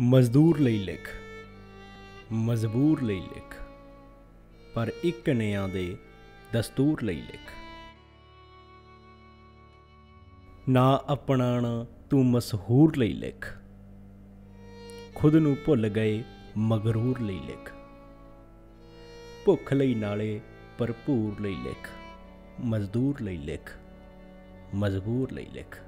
मजदूर लई लिख मजबूर लई लिख पर एक नियां दे दस्तूर लई लिख। ना अपनाना तू मशहूर लई लिख खुद नू भुल गए मगरूर लई लिख। भुख लई नाले भरपूर लई लिख मजदूर लई लिख मजबूर लई लिख।